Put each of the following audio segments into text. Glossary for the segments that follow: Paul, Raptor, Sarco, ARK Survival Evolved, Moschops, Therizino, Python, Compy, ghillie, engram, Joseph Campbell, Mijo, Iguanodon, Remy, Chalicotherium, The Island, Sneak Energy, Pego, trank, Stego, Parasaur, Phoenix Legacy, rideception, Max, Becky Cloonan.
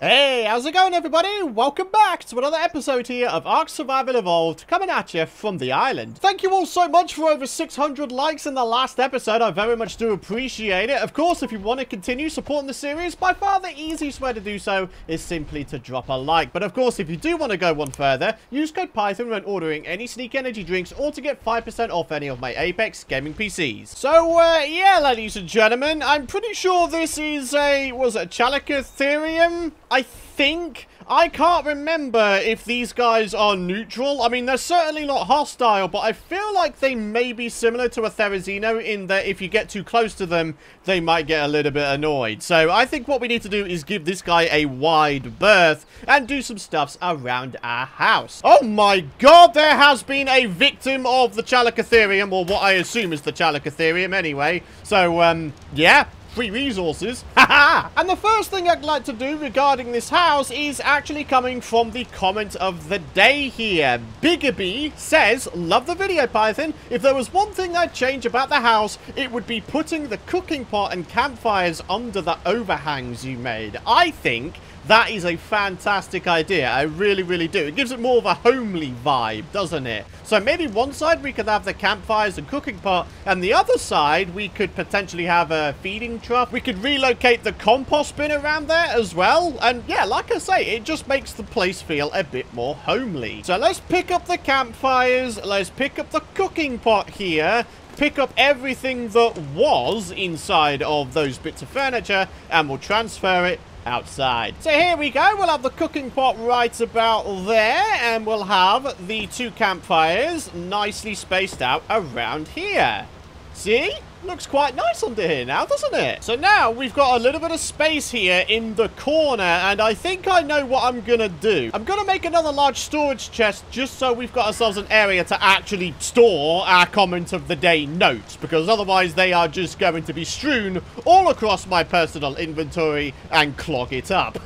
Hey, how's it going, everybody? Welcome back to another episode here of ARK Survival Evolved, coming at you from the island. Thank you all so much for over 600 likes in the last episode. I very much do appreciate it. Of course, if you want to continue supporting the series, by far the easiest way to do so is simply to drop a like. But of course, if you do want to go one further, use code Python when ordering any Sneak Energy drinks or to get 5% off any of my Apex gaming PCs. So, yeah, ladies and gentlemen, I'm pretty sure this is a, was it a Chalicotherium? I think. I can't remember if these guys are neutral. I mean, they're certainly not hostile, but I feel like they may be similar to a Therizino in that if you get too close to them, they might get a little bit annoyed. So I think what we need to do is give this guy a wide berth and do some stuffs around our house. Oh my god, there has been a victim of the Chalicotherium, or what I assume is the Chalicotherium anyway. So, yeah. Free resources. Haha! And the first thing I'd like to do regarding this house is actually coming from the comment of the day here. Biggerby says, love the video, Python. If there was one thing I'd change about the house, it would be putting the cooking pot and campfires under the overhangs you made. I think that is a fantastic idea. I really, really do. It gives it more of a homely vibe, doesn't it? So maybe one side we could have the campfires and cooking pot, and the other side we could potentially have a feeding trough. We could relocate the compost bin around there as well. And yeah, like I say, it just makes the place feel a bit more homely. So let's pick up the campfires. Let's pick up the cooking pot here. Pick up everything that was inside of those bits of furniture, and we'll transfer it outside. So here we go. We'll have the cooking pot right about there, and we'll have the two campfires nicely spaced out around here. See? Looks quite nice under here now, doesn't it? So now we've got a little bit of space here in the corner, and I think I know what I'm gonna do. I'm gonna make another large storage chest just so we've got ourselves an area to actually store our comment of the day notes, because otherwise they are just going to be strewn all across my personal inventory and clog it up.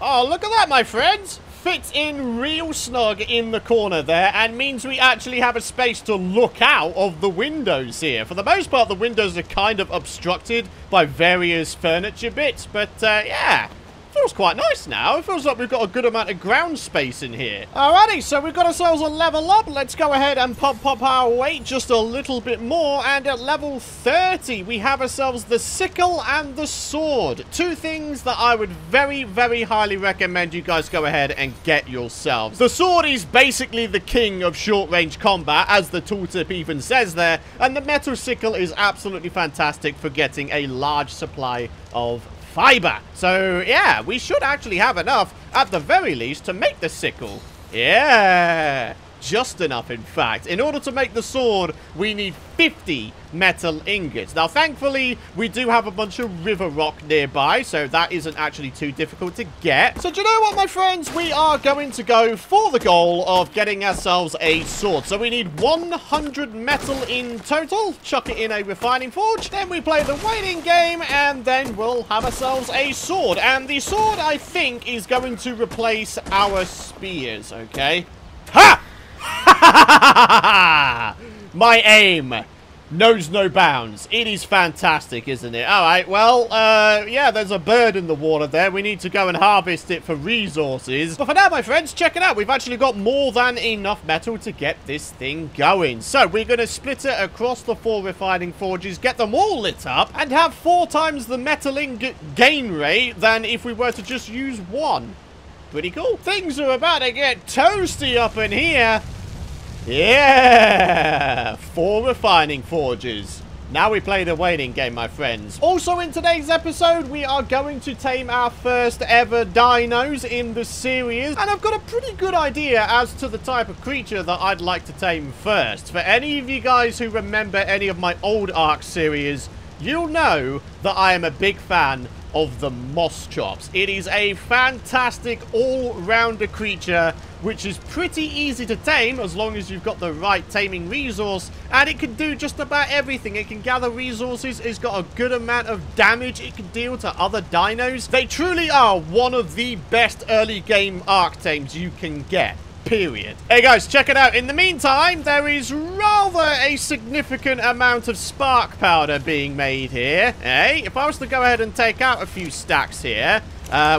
Oh, look at that, my friends. Fits in real snug in the corner there, and means we actually have a space to look out of the windows here. For the most part, the windows are kind of obstructed by various furniture bits, but yeah, feels quite nice now. It feels like we've got a good amount of ground space in here. Alrighty, so we've got ourselves a level up. Let's go ahead and pop our weight just a little bit more, and at level 30 we have ourselves the sickle and the sword. Two things that I would very, very highly recommend you guys go ahead and get yourselves. The sword is basically the king of short-range combat, as the tooltip even says there, and the metal sickle is absolutely fantastic for getting a large supply of fiber. So yeah, we should actually have enough at the very least to make the sickle. Yeah, just enough. In fact, in order to make the sword, we need 50 metal ingots. Now thankfully we do have a bunch of river rock nearby, so that isn't actually too difficult to get. So do you know what, my friends, we are going to go for the goal of getting ourselves a sword. So we need 100 metal in total. Chuck it in a refining forge, then we play the waiting game, and then we'll have ourselves a sword. And the sword, I think, is going to replace our spears. Okay. Ha! My aim knows no bounds. It is fantastic, isn't it? All right, well, yeah, there's a bird in the water there. We need to go and harvest it for resources. But for now, my friends, check it out. We've actually got more than enough metal to get this thing going. So we're going to split it across the 4 refining forges, get them all lit up, and have 4 times the metal ingot gain rate than if we were to just use 1. Pretty cool. Things are about to get toasty up in here. Yeah! 4 refining forges. Now we play the waiting game, my friends. Also in today's episode, we are going to tame our first ever dinos in the series. And I've got a pretty good idea as to the type of creature that I'd like to tame first. For any of you guys who remember any of my old ARK series, you'll know that I am a big fan of the Moschops. It is a fantastic all-rounder creature, which is pretty easy to tame as long as you've got the right taming resource, and it can do just about everything. It can gather resources, it's got a good amount of damage it can deal to other dinos. They truly are one of the best early game ARK tames you can get. Period. Hey guys, check it out. In the meantime, there is rather a significant amount of spark powder being made here. Hey, if I was to go ahead and take out a few stacks here,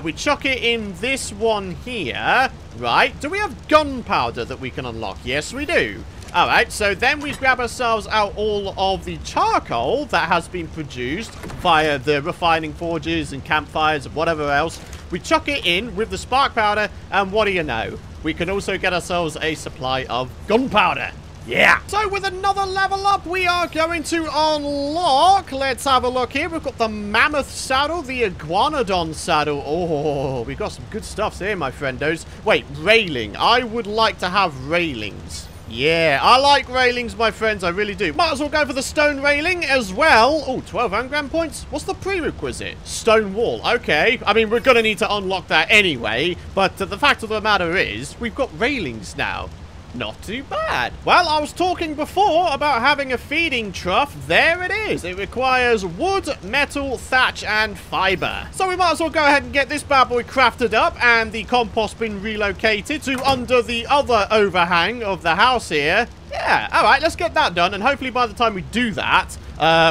We chuck it in this one here. Right. Do we have gunpowder that we can unlock? Yes, we do. All right. So then we grab ourselves out all of the charcoal that has been produced via the refining forges and campfires and whatever else. We chuck it in with the spark powder, and what do you know? We can also get ourselves a supply of gunpowder. Yeah. So with another level up, we are going to unlock. Let's have a look here. We've got the mammoth saddle, the iguanodon saddle. Oh, we've got some good stuff here, my friendos. Wait, railing. I would like to have railings. Yeah, I like railings, my friends. I really do. Might as well go for the stone railing as well. Oh, 12 engram points. What's the prerequisite? Stone wall. Okay. I mean, we're going to need to unlock that anyway. But the fact of the matter is, we've got railings now. Not too bad. Well, I was talking before about having a feeding trough. There it is. It requires wood, metal, thatch, and fiber. So we might as well go ahead and get this bad boy crafted up and the compost bin relocated to under the other overhang of the house here. Yeah, all right, let's get that done. And hopefully by the time we do that,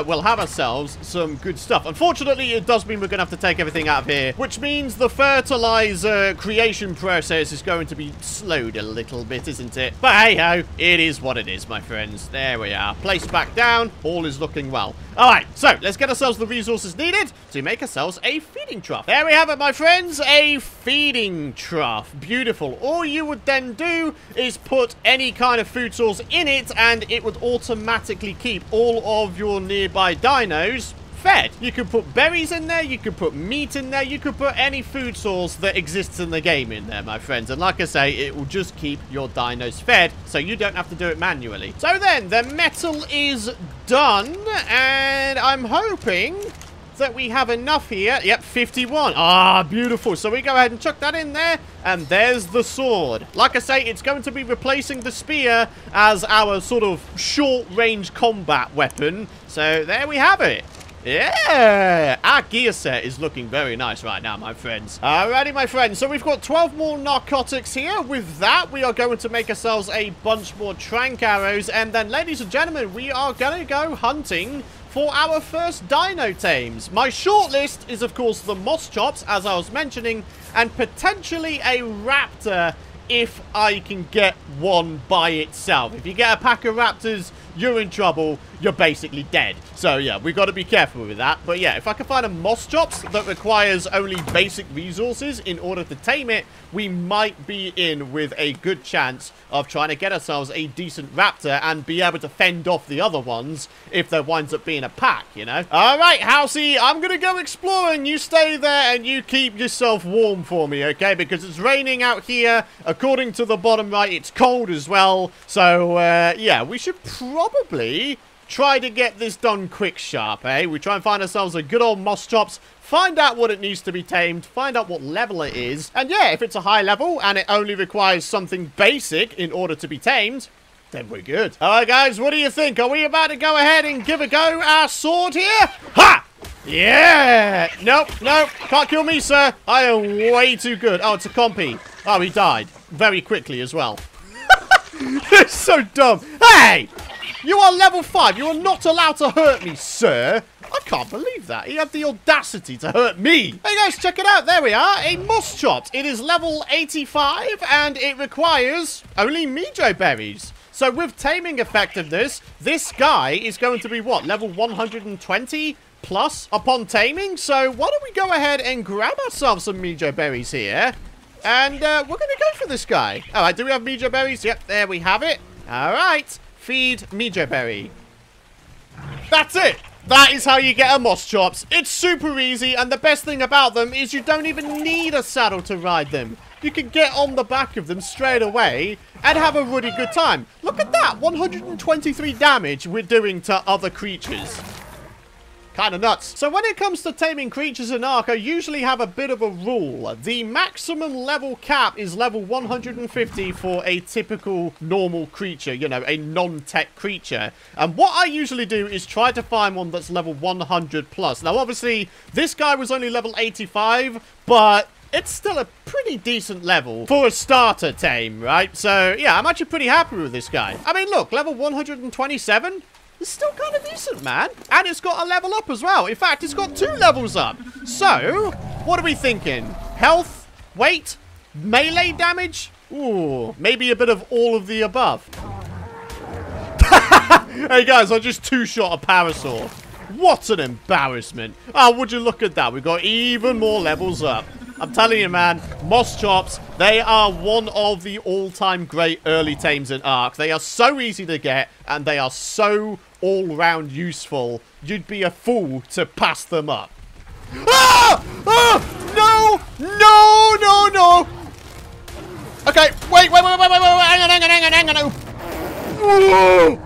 we'll have ourselves some good stuff. Unfortunately, it does mean we're going to have to take everything out of here, which means the fertilizer creation process is going to be slowed a little bit, isn't it? But hey-ho, it is what it is, my friends. There we are. Place back down. All is looking well. All right, so let's get ourselves the resources needed to make ourselves a feeding trough. There we have it, my friends, a feeding trough. Beautiful. All you would then do is put any kind of food source in it, and it would automatically keep all of your nearby dinos fed. You can put berries in there, you can put meat in there, you could put any food source that exists in the game in there, my friends. And like I say, it will just keep your dinos fed, so you don't have to do it manually. So then, the metal is done, and I'm hoping that we have enough here. Yep, 51. Ah, beautiful. So we go ahead and chuck that in there, and there's the sword. Like I say, it's going to be replacing the spear as our sort of short-range combat weapon. So there we have it. Yeah, our gear set is looking very nice right now, my friends. Alrighty, my friends, so we've got 12 more narcotics here. With that, we are going to make ourselves a bunch more trank arrows, and then, ladies and gentlemen, we are gonna go hunting for our first dino tames. My shortlist is, of course, the Moschops, as I was mentioning, and potentially a Raptor if I can get one by itself. If you get a pack of Raptors, you're in trouble. You're basically dead. So, yeah, we've got to be careful with that. But, yeah, if I can find a Moschops that requires only basic resources in order to tame it, we might be in with a good chance of trying to get ourselves a decent Raptor and be able to fend off the other ones if there winds up being a pack, you know? All right, Housey, I'm going to go exploring. You stay there and you keep yourself warm for me, okay? Because it's raining out here. According to the bottom right, it's cold as well. So, yeah, we should probably try to get this done quick sharp, eh? We try and find ourselves a good old Moschops, find out what it needs to be tamed, find out what level it is, and yeah, if it's a high level and it only requires something basic in order to be tamed, then we're good. All right, guys, what do you think? Are we about to go ahead and give a go our sword here? Ha! Yeah! Nope, nope, can't kill me, sir. I am way too good. Oh, it's a compy. Oh, he died very quickly as well. It's so dumb. Hey! You are level 5. You are not allowed to hurt me, sir. I can't believe that. He had the audacity to hurt me. Hey, guys, check it out. There we are. A Moschop. It is level 85, and it requires only Mijo berries. So with taming effectiveness, this guy is going to be, what, level 120 plus upon taming? So why don't we go ahead and grab ourselves some Mijo berries here, and we're going to go for this guy. All right, do we have Mijo berries? Yep, there we have it. All right. Feed Mijo berry. That's it. That is how you get a Moschops. It's super easy, and the best thing about them is you don't even need a saddle to ride them. You can get on the back of them straight away and have a really good time. Look at that, 123 damage we're doing to other creatures. Kind of nuts. So when it comes to taming creatures in ARK, I usually have a bit of a rule. The maximum level cap is level 150 for a typical normal creature, you know, a non-tech creature. And what I usually do is try to find one that's level 100 plus. Now, obviously, this guy was only level 85, but it's still a pretty decent level for a starter tame, right? So, yeah, I'm actually pretty happy with this guy. I mean, look, level 127? It's still kind of decent, man. And it's got a level up as well. In fact, it's got 2 levels up. So, what are we thinking? Health, weight, melee damage? Ooh, maybe a bit of all of the above. Hey guys, I just 2-shot a Parasaur. What an embarrassment. Oh, would you look at that? We've got even more levels up. I'm telling you, man, Moschops, they are one of the all-time great early tames in ARK. They are so easy to get, and they are so all-round useful. You'd be a fool to pass them up. Ah! Ah! No! No! No! No! Okay, wait, wait, wait, wait, wait, wait, wait, hang on, hang on, hang on, hang on. Whoa!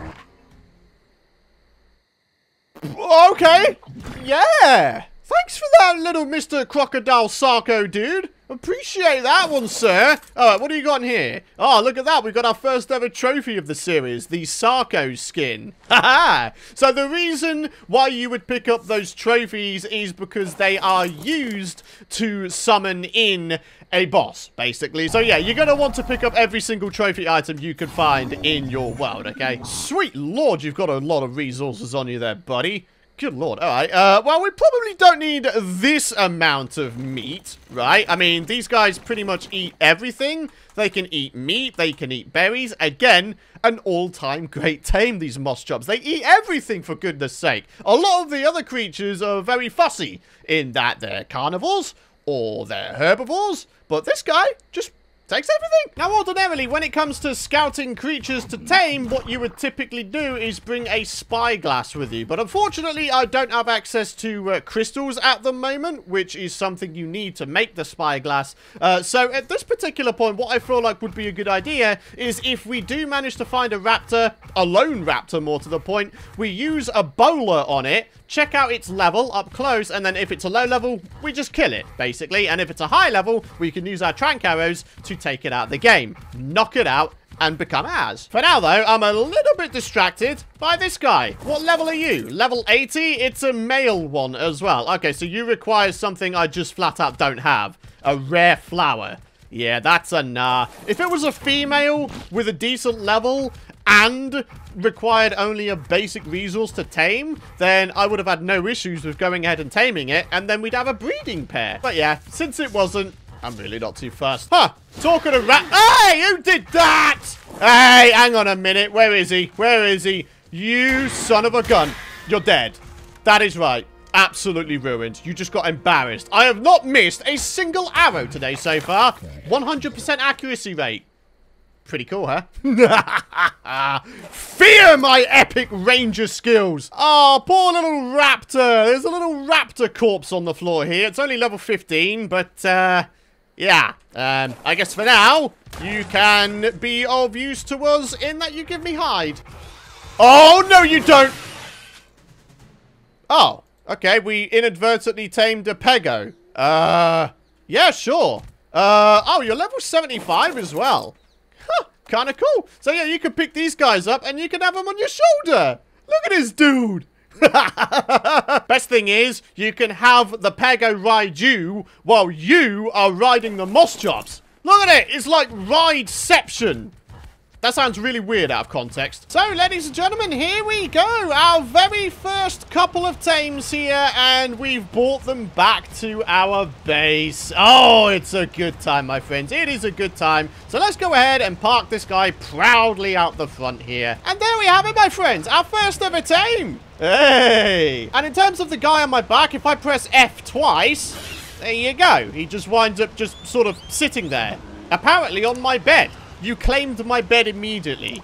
Okay, yeah. Thanks for that little Mr. Crocodile Sarco, dude. Appreciate that one, sir. All right, what do you got in here? Oh, look at that. We've got our first ever trophy of the series, the Sarco skin. Haha. So the reason why you would pick up those trophies is because they are used to summon in a boss, basically. So yeah, you're going to want to pick up every single trophy item you can find in your world, okay? Sweet Lord, you've got a lot of resources on you there, buddy. Good Lord. All right. Well, we probably don't need this amount of meat, right? I mean, these guys pretty much eat everything. They can eat meat. They can eat berries. Again, an all-time great tame, these Moschops. They eat everything, for goodness sake. A lot of the other creatures are very fussy in that they're carnivores or they're herbivores. But this guy just takes everything. Now, ordinarily, when it comes to scouting creatures to tame, what you would typically do is bring a spyglass with you. But unfortunately, I don't have access to crystals at the moment, which is something you need to make the spyglass. So at this particular point, what I feel like would be a good idea is if we do manage to find a raptor, a lone raptor more to the point, we use a bowler on it, check out its level up close, and then if it's a low level, we just kill it, basically. And if it's a high level, we can use our trank arrows to take it out of the game, knock it out, and become ours. For now, though, I'm a little bit distracted by this guy. What level are you? Level 80? It's a male one as well. Okay, so you require something I just flat out don't have. A rare flower. Yeah, that's a nah. If it was a female with a decent level and required only a basic resource to tame, then I would have had no issues with going ahead and taming it, and then we'd have a breeding pair. But yeah, since it wasn't, I'm really not too fast. Huh, talking of rat. Hey, who did that? Hey, hang on a minute. Where is he? Where is he? You son of a gun. You're dead. That is right. Absolutely ruined. You just got embarrassed. I have not missed a single arrow today so far. 100% accuracy rate. Pretty cool, huh? Fear my epic ranger skills. Oh, poor little raptor. There's a little raptor corpse on the floor here. It's only level 15, but yeah. I guess for now, you can be of use to us in that you give me hide. Oh, no, you don't. Oh, okay. We inadvertently tamed a Pego. Yeah, sure. Oh, you're level 75 as well. Huh, kind of cool. So yeah, you can pick these guys up and you can have them on your shoulder. Look at this dude. Best thing is, you can have the Pego ride you while you are riding the Moschops. Look at it. It's like rideception. That sounds really weird out of context. So, ladies and gentlemen, here we go. Our very first couple of tames here, and we've brought them back to our base. Oh, it's a good time, my friends. It is a good time. So let's go ahead and park this guy proudly out the front here. And there we have it, my friends. Our first ever tame. Hey. And in terms of the guy on my back, if I press F twice, there you go. He just winds up just sort of sitting there, apparently on my bed. You claimed my bed immediately.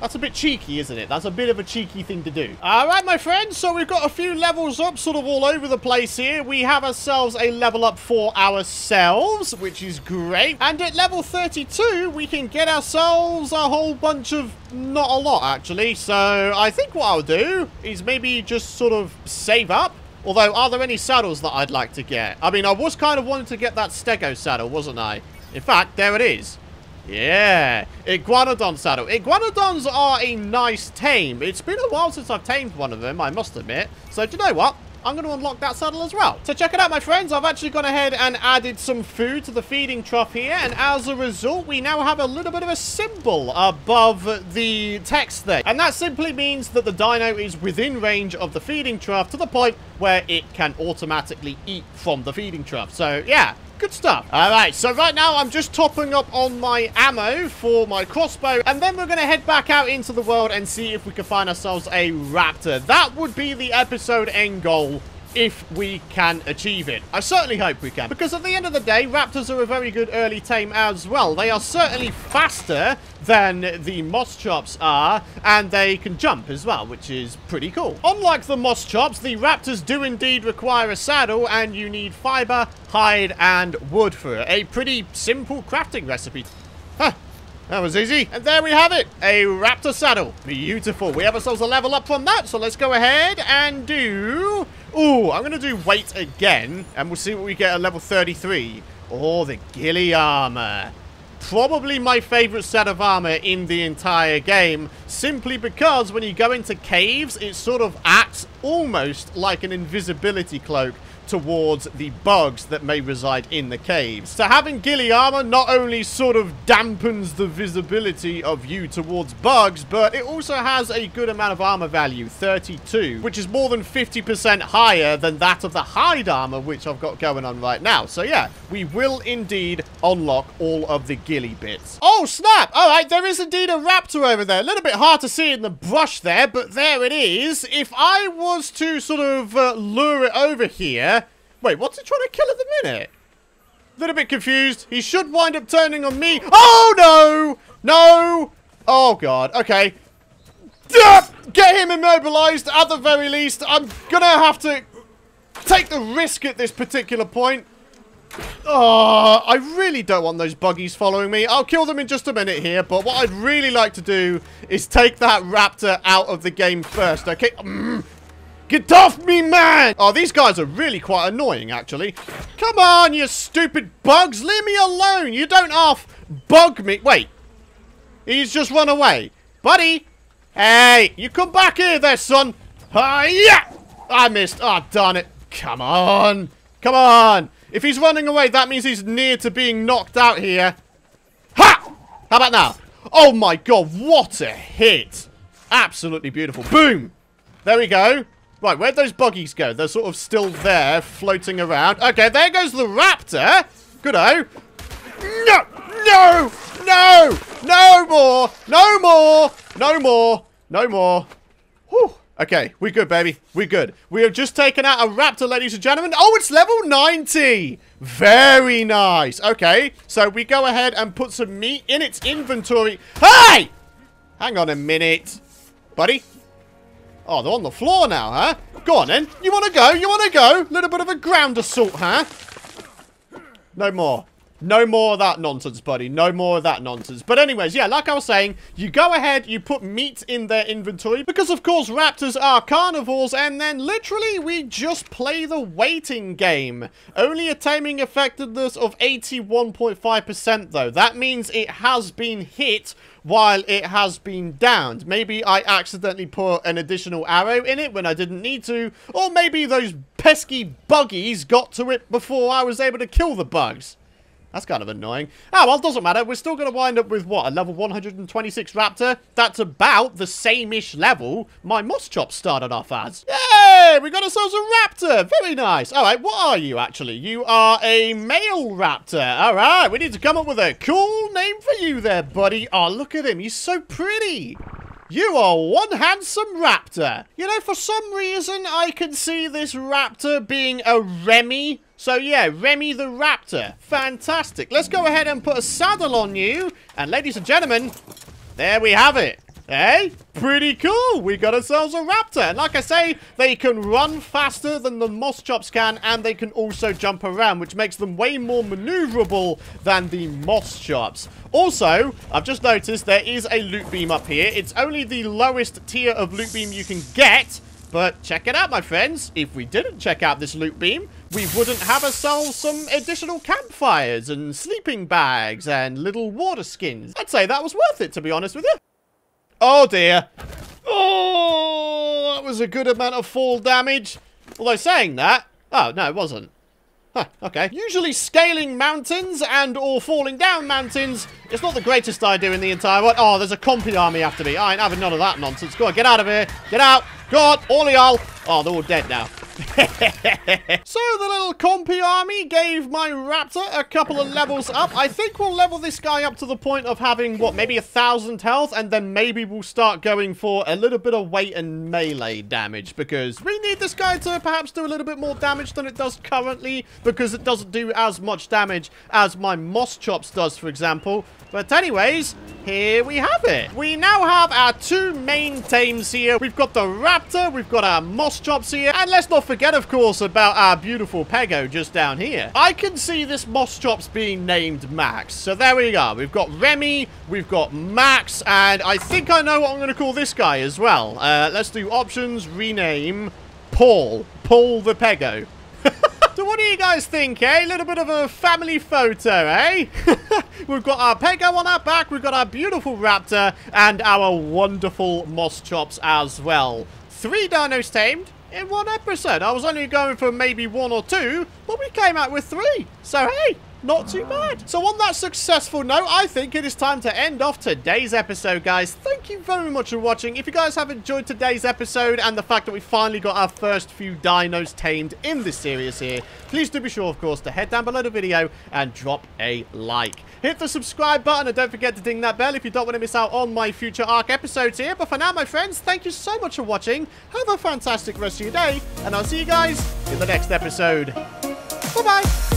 That's a bit cheeky, isn't it? That's a bit of a cheeky thing to do. All right, my friends. So we've got a few levels up sort of all over the place here. We have ourselves a level up for ourselves, which is great. And at level 32, we can get ourselves a whole bunch of not a lot, actually. So I think what I'll do is maybe just sort of save up. Although, are there any saddles that I'd like to get? I mean, I was kind of wanting to get that Stego saddle, wasn't I? In fact, there it is. Yeah, Iguanodon saddle. Iguanodons are a nice tame. It's been a while since I've tamed one of them, I must admit. So, do you know what? I'm going to unlock that saddle as well. So check it out, my friends. I've actually gone ahead and added some food to the feeding trough here. And as a result, we now have a little bit of a symbol above the text there. And that simply means that the dino is within range of the feeding trough to the point where it can automatically eat from the feeding trough. So, yeah. Good stuff. All right, so right now I'm just topping up on my ammo for my crossbow, and then we're going to head back out into the world and see if we can find ourselves a raptor. That would be the episode end goal if we can achieve it. I certainly hope we can, because at the end of the day, raptors are a very good early tame as well. They are certainly faster than the Moschops are, and they can jump as well, which is pretty cool. Unlike the Moschops, the raptors do indeed require a saddle, and you need fiber, hide, and wood for it. A pretty simple crafting recipe. Huh. That was easy. And there we have it, a raptor saddle. Beautiful. We have ourselves a level up from that, so let's go ahead and do... Ooh, I'm going to do weight again, and we'll see what we get at level 33. Oh, the ghillie armor. Probably my favorite set of armor in the entire game, simply because when you go into caves, it sort of acts almost like an invisibility cloak towards the bugs that may reside in the caves. So having ghillie armor not only sort of dampens the visibility of you towards bugs, but it also has a good amount of armor value, 32, which is more than 50% higher than that of the hide armor, which I've got going on right now. So yeah, we will indeed unlock all of the ghillie bits. Oh snap! All right, there is indeed a raptor over there. A little bit hard to see in the brush there, but there it is. If I was to sort of lure it over here... Wait, what's he trying to kill at the minute? A little bit confused. He should wind up turning on me. Oh, no! No! Oh, God. Okay. Get him immobilized at the very least. I'm going to have to take the risk at this particular point. Oh, I really don't want those buggies following me. I'll kill them in just a minute here, but what I'd really like to do is take that raptor out of the game first, okay? Get off me, man! Oh, these guys are really quite annoying, actually. Come on, you stupid bugs! Leave me alone! You don't half-bug me! Wait. He's just run away. Buddy! Hey! You come back here there, son! Hi-ya! I missed. Oh, darn it. Come on! Come on! If he's running away, that means he's near to being knocked out here. Ha! How about now? Oh, my God. What a hit! Absolutely beautiful. Boom! There we go. Right, where'd those buggies go? They're sort of still there, floating around. Okay, there goes the raptor. Good-o. No! No! No! No more! No more! No more! No more! Whew. Okay, we're good, baby. We're good. We have just taken out a raptor, ladies and gentlemen. Oh, it's level 90! Very nice. Okay, so we go ahead and put some meat in its inventory. Hey! Hang on a minute. Buddy? Oh, they're on the floor now, huh? Go on, then. You want to go? You want to go? Little bit of a ground assault, huh? No more. No more of that nonsense, buddy. No more of that nonsense. But anyways, yeah, like I was saying, you go ahead, you put meat in their inventory, because, of course, raptors are carnivores, and then literally we just play the waiting game. Only a taming effectiveness of 81.5%, though. That means it has been hit while it has been downed. Maybe I accidentally put an additional arrow in it when I didn't need to, or maybe those pesky buggies got to it before I was able to kill the bugs. That's kind of annoying. Oh, well, it doesn't matter. We're still going to wind up with, what, a level 126 raptor? That's about the same-ish level my Moschop started off as. Yay! We got ourselves a raptor! Very nice. All right, what are you, actually? You are a male raptor. All right, we need to come up with a cool name for you there, buddy. Oh, look at him. He's so pretty. You are one handsome raptor. You know, for some reason, I can see this raptor being a Remy. So, yeah, Remy the raptor. Fantastic. Let's go ahead and put a saddle on you. And, ladies and gentlemen, there we have it. Hey, pretty cool. We got ourselves a raptor. And like I say, they can run faster than the Moschops can, and they can also jump around, which makes them way more maneuverable than the Moschops. Also, I've just noticed there is a loot beam up here. It's only the lowest tier of loot beam you can get. But check it out, my friends. If we didn't check out this loot beam, we wouldn't have ourselves some additional campfires and sleeping bags and little water skins. I'd say that was worth it, to be honest with you. Oh, dear. Oh, that was a good amount of fall damage. Although saying that... Oh, no, it wasn't. Huh, okay. Usually scaling mountains and or falling down mountains, it's not the greatest idea in the entire world. Oh, there's a compy army after me. I ain't having none of that nonsense. Go on, get out of here. Get out. Go on, all of y'all. Oh, they're all dead now. So the little compy army gave my raptor a couple of levels up. I think we'll level this guy up to the point of having, what, maybe 1,000 health, and then maybe we'll start going for a little bit of weight and melee damage, because we need this guy to perhaps do a little bit more damage than it does currently, because it doesn't do as much damage as my Moschops does, for example. But anyways, here we have it. We now have our two main tames here. We've got the raptor, we've got our Moschops here, and let's not forget, of course, about our beautiful Pego just down here. I can see this Moschops being named Max. So there we are. We've got Remy, we've got Max, and I think I know what I'm going to call this guy as well. Let's do options, rename, Paul. Paul the Pego. So what do you guys think, eh? A little bit of a family photo, eh? We've got our Pego on our back, we've got our beautiful raptor, and our wonderful Moschops as well. 3 dinos tamed in 1 episode. I was only going for maybe 1 or 2, but we came out with 3. So, hey, not too bad. So on that successful note, I think it is time to end off today's episode, guys. Thank you very much for watching. If you guys have enjoyed today's episode and the fact that we finally got our first few dinos tamed in this series here, please do be sure, of course, to head down below the video and drop a like. Hit the subscribe button and don't forget to ding that bell if you don't want to miss out on my future ARK episodes here. But for now, my friends, thank you so much for watching. Have a fantastic rest of your day, and I'll see you guys in the next episode. Bye-bye.